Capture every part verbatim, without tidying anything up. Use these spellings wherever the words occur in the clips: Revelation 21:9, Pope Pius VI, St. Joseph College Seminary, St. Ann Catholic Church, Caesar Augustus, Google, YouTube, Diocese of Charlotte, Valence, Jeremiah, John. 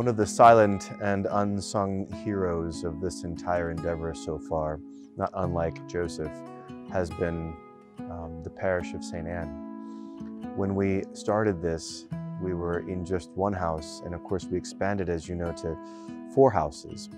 one of the silent and unsung heroes of this entire endeavor so far, not unlike Joseph, has been um, the parish of Saint Ann. When we started this, we were in just one house, and of course we expanded, as you know, to four houses.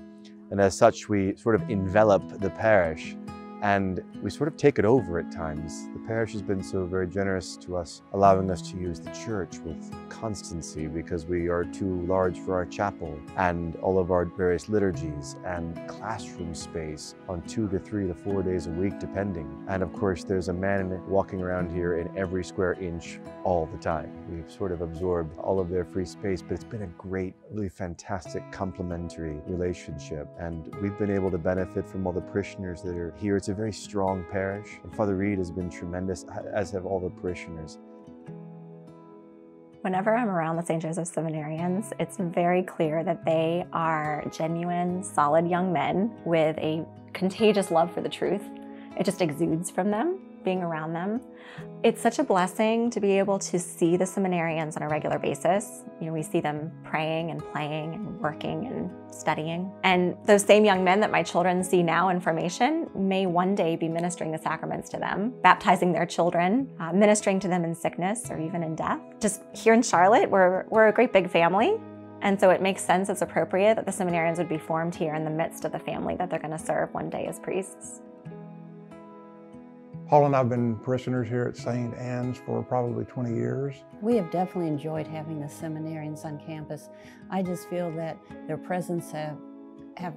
And as such, we sort of envelop the parish and we sort of take it over at times. The parish has been so very generous to us, allowing us to use the church with constancy because we are too large for our chapel and all of our various liturgies and classroom space on two to three to four days a week, depending. And of course, there's a man walking around here in every square inch all the time. We've sort of absorbed all of their free space, but it's been a great, really fantastic complementary relationship. And we've been able to benefit from all the parishioners that are here. It's a very strong parish, and Father Reed has been tremendous, as have all the parishioners. Whenever I'm around the Saint Joseph Seminarians, it's very clear that they are genuine, solid young men with a contagious love for the truth. It just exudes from them, being around them. It's such a blessing to be able to see the seminarians on a regular basis. You know, we see them praying and playing and working and studying. And those same young men that my children see now in formation may one day be ministering the sacraments to them, baptizing their children, uh, ministering to them in sickness or even in death. Just here in Charlotte, we're, we're a great big family. And so it makes sense, it's appropriate that the seminarians would be formed here in the midst of the family that they're going to serve one day as priests. Paul and I have been parishioners here at Saint Ann's for probably twenty years. We have definitely enjoyed having the seminarians on campus. I just feel that their presence have, have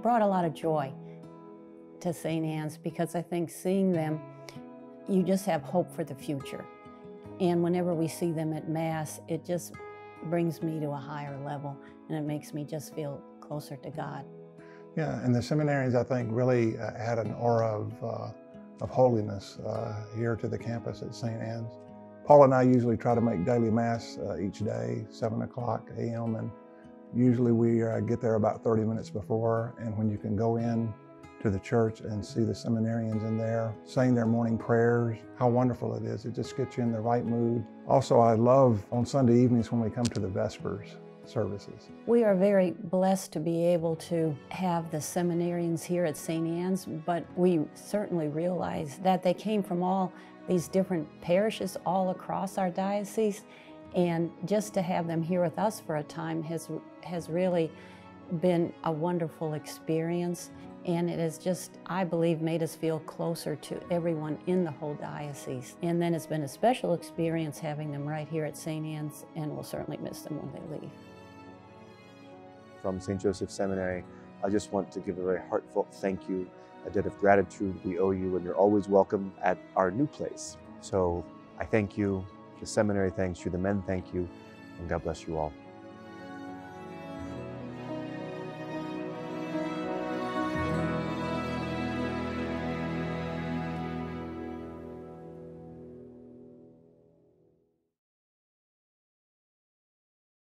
brought a lot of joy to Saint Ann's, because I think seeing them, you just have hope for the future. And whenever we see them at Mass, it just brings me to a higher level, and it makes me just feel closer to God. Yeah, and the seminarians, I think, really uh, had an aura of uh, of holiness uh, here to the campus at Saint Ann's. Paul and I usually try to make daily Mass uh, each day, seven o'clock a m, and usually we uh, get there about thirty minutes before, and when you can go in to the church and see the seminarians in there, saying their morning prayers, how wonderful it is. It just gets you in the right mood. Also, I love on Sunday evenings when we come to the Vespers services. We are very blessed to be able to have the seminarians here at Saint Ann's, but we certainly realize that they came from all these different parishes all across our diocese, and just to have them here with us for a time has, has really been a wonderful experience, and it has just, I believe, made us feel closer to everyone in the whole diocese. And then it's been a special experience having them right here at Saint Ann's, and we'll certainly miss them when they leave. From Saint Joseph Seminary, I just want to give a very heartfelt thank you, a debt of gratitude we owe you, and you're always welcome at our new place. So I thank you, the seminary thanks you, the men thank you, and God bless you all.